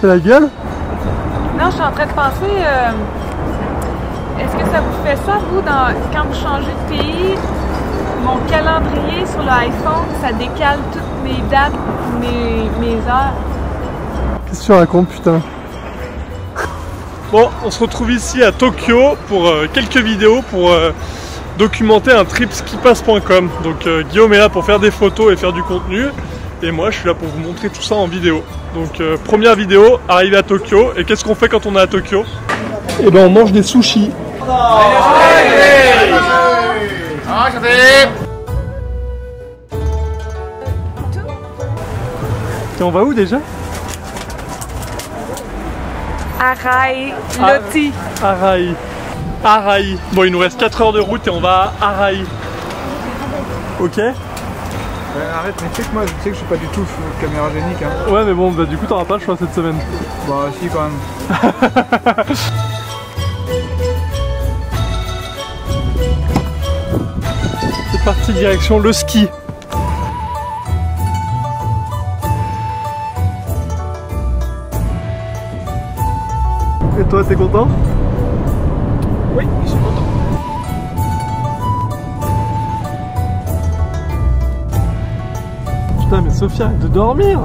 C'est la gueule? Non, je suis en train de penser, est-ce que ça vous fait ça, vous, quand vous changez de pays, mon calendrier sur l'iPhone, ça décale toutes mes dates, mes heures. Qu'est-ce que tu racontes, putain? Bon, on se retrouve ici à Tokyo pour quelques vidéos pour documenter un trip skipass.com. Donc Guillaume est là pour faire des photos et faire du contenu. Et moi, je suis là pour vous montrer tout ça en vidéo. Donc première vidéo, arrivé à Tokyo. Et qu'est-ce qu'on fait quand on est à Tokyo? Eh ben, on mange des sushis. Et on va où déjà? Arai, Loti. Arai. Arai. Bon, il nous reste 4 heures de route et on va à Arai. Ok? Arrête, mais tu sais que moi, je suis pas du tout caméragénique. Hein. Ouais, mais bon, bah, du coup, t'auras pas le choix cette semaine. Bah, si, quand même. C'est parti, direction le ski. Et toi, t'es content? Oui, je suis content. Putain, mais Sophia, arrête de dormir!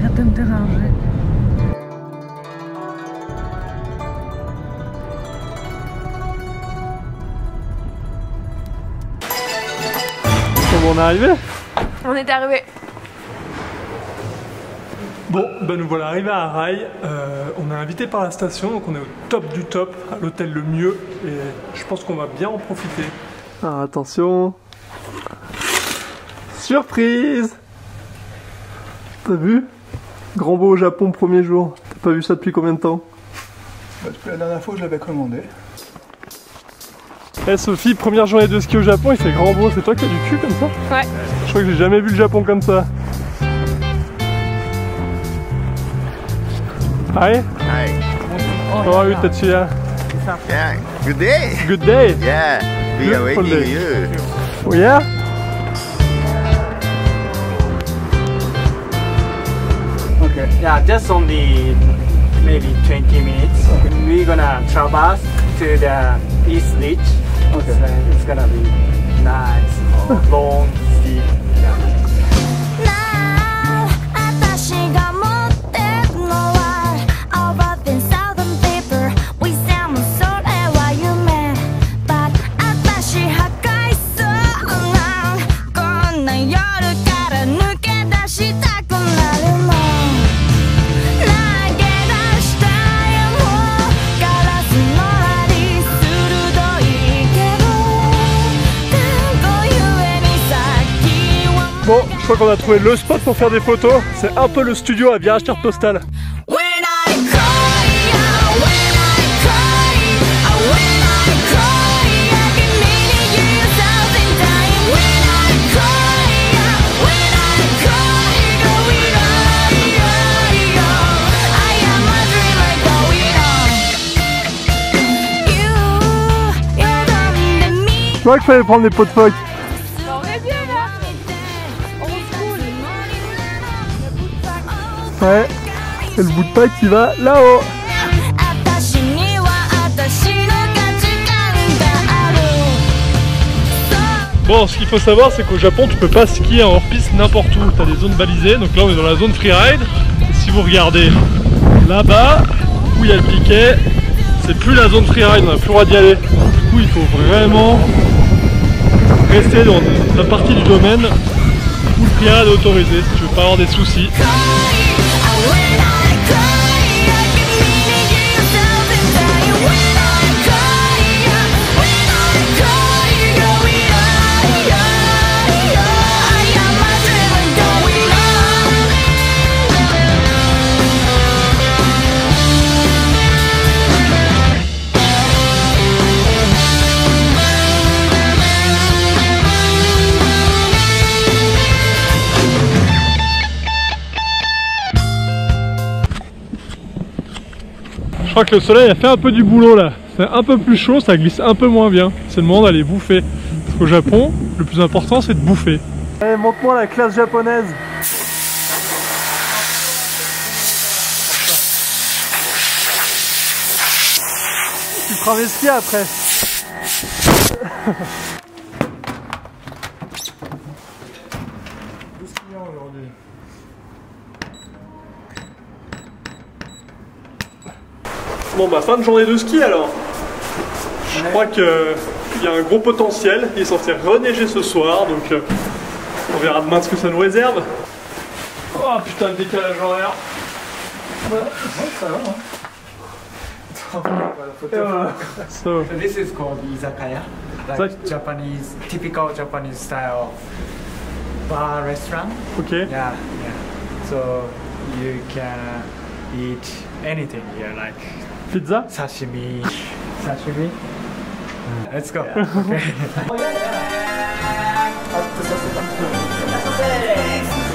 Arrête de me déranger. Comment on est arrivé? On est arrivé. Bon, ben nous voilà arrivés à Arai. On est invité par la station, donc on est au top du top, à l'hôtel le mieux, et je pense qu'on va bien en profiter. Ah, attention! Surprise! T'as vu? Grand beau au Japon, premier jour. T'as pas vu ça depuis combien de temps? Bah, depuis la dernière fois, je l'avais commandé. Eh hey Sophie, première journée de ski au Japon, il fait grand beau. C'est toi qui as du cul comme ça? Ouais. Je crois que j'ai jamais vu le Japon comme ça. Hi. Hi. How are you, Tatsuya? Yeah. Good day. Good day. Yeah. We are waiting for you. Oh yeah. Okay. Yeah, just only maybe 20 minutes. Okay. We're gonna traverse to the east ridge. Okay. So it's gonna be nice, long, steep. Yeah. Bon, je crois qu'on a trouvé le spot pour faire des photos. C'est un peu le studio à virage carte postale. Je crois qu'il fallait prendre des pots de phoques. Ouais, c'est le bout de paille qui va là-haut. Bon, ce qu'il faut savoir, c'est qu'au Japon, tu peux pas skier en hors-piste n'importe où. T'as des zones balisées, donc là on est dans la zone freeride. Et si vous regardez là-bas, où il y a le piquet, c'est plus la zone freeride, on n'a plus le droit d'y aller. Donc, du coup, il faut vraiment rester dans la partie du domaine où le freeride est autorisé, si tu veux pas avoir des soucis. Je crois que le soleil a fait un peu du boulot là. C'est un peu plus chaud, ça glisse un peu moins bien. C'est le moment d'aller bouffer. Parce qu'au Japon, le plus important c'est de bouffer. Allez, montre-moi la classe japonaise. Tu travestis après. Qu'est-ce qu'il y a aujourd'hui ? Bon bah fin de journée de ski alors. Je crois qu'il y a un gros potentiel, il est censé reneiger ce soir, donc on verra demain ce que ça nous réserve. Oh putain le décalage horaire. Ouais, ça va hein. So this is called Izakaya, like Japanese, typical Japanese style bar restaurant. Okay. Yeah, yeah. So you can eat anything here, like pizza, sashimi. Mm. Let's go. Yeah. Okay.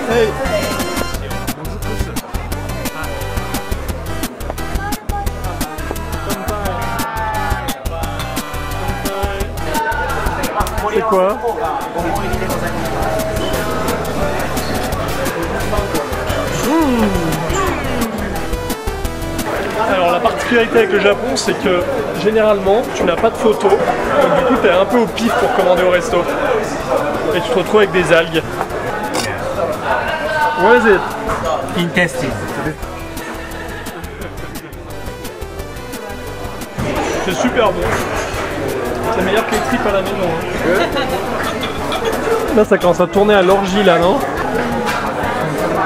Hey. C'est quoi? Alors la particularité avec le Japon, c'est que généralement tu n'as pas de photo, donc du coup t'es un peu au pif pour commander au resto. Et tu te retrouves avec des algues. What is it? Intestine. C'est super bon. C'est meilleur que les tripes à la maison. Hein. Là, ça commence à tourner à l'orgie, là, non?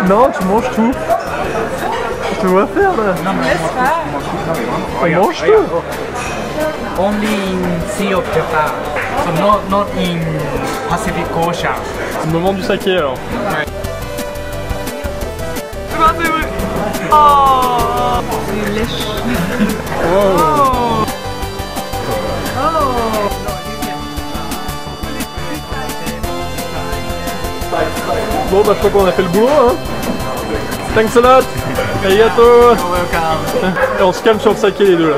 Non, tu manges tout. Tu vois faire, là? Non, mais on mange tout. Only in Sea of Japan. So not in Pacific Ocean. C'est le moment du saké, alors. Ouais. Oh! C'est lèche. Oh. Bon bah je crois qu'on a fait le boulot hein. Thanks a lot. Arigatou. Et on se calme sur le saké les deux là.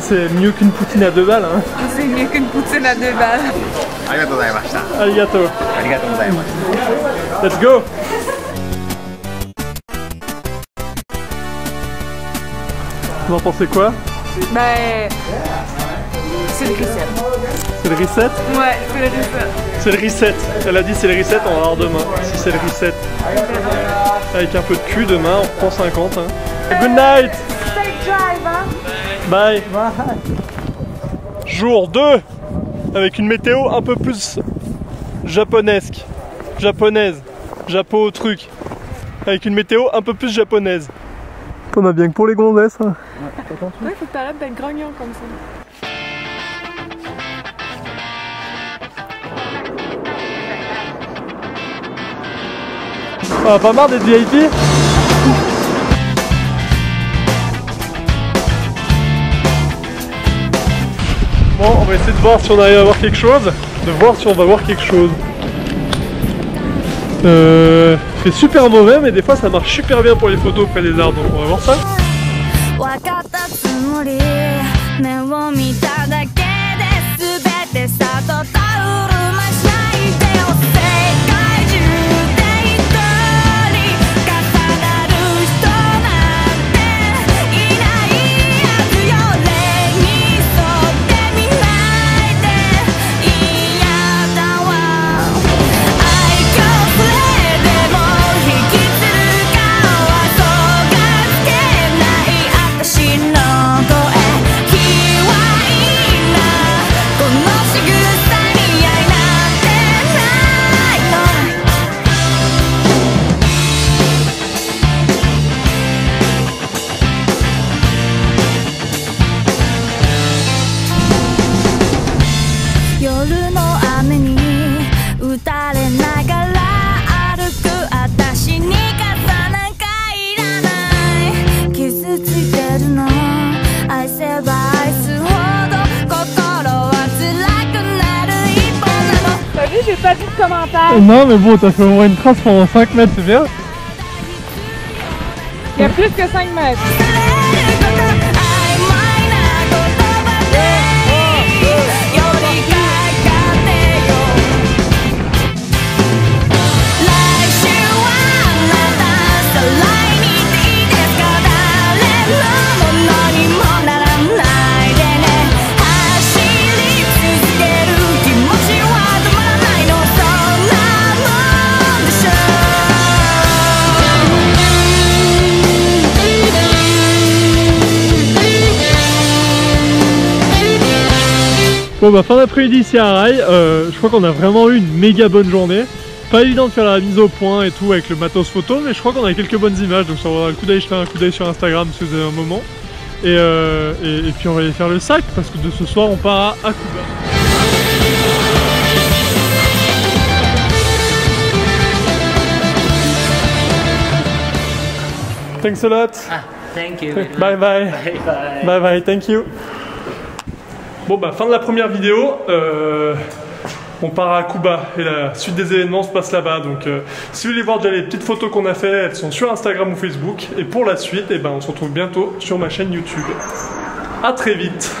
C'est mieux qu'une poutine à 2 balles hein. C'est mieux qu'une poutine à 2 balles. Arigatou gozaimashita. Arigatou. Arigatou gozaimashita. Let's go. Vous en pensez quoi? Bah... c'est le reset. C'est le reset? Ouais, c'est le reset. C'est le reset. Elle a dit c'est le reset, on va voir demain si c'est le reset. Avec un peu de cul demain, on prend 50. Hein. Good night! Safe drive, hein. Bye. Bye! Jour 2 avec une météo un peu plus japonesque. Japonaise. Japo au truc. Avec une météo un peu plus japonaise. T'en as bien que pour les gonzesses. Hein. Ouais, faut que t'arrêtes d'être grognon comme ça. Ah, pas marre d'être VIP? Bon, on va essayer de voir si on arrive à voir quelque chose. C'est super mauvais, mais des fois ça marche super bien pour les photos près des arbres. Donc on va voir ça. J'ai pas vu de commentaire. Non mais bon, t'as fait au moins une trace pendant 5 mètres, c'est bien. Il y a plus que 5 mètres. Bon bah fin d'après-midi ici à Arai, je crois qu'on a vraiment eu une méga bonne journée. Pas évident de faire la mise au point et tout avec le matos photo, mais je crois qu'on a quelques bonnes images, donc ça vaudra le coup d'aller jeter un coup d'œil sur Instagram si vous avez un moment. Et puis on va aller faire le sac, parce que de ce soir on part à Akuba. Thanks a lot. Ah, thank you. Bye bye. Bye bye. Bye bye, thank you. Bon bah fin de la première vidéo, on part à Akuba et la suite des événements se passe là-bas. Donc si vous voulez voir déjà les petites photos qu'on a fait, elles sont sur Instagram ou Facebook. Et pour la suite, eh ben, on se retrouve bientôt sur ma chaîne YouTube. À très vite.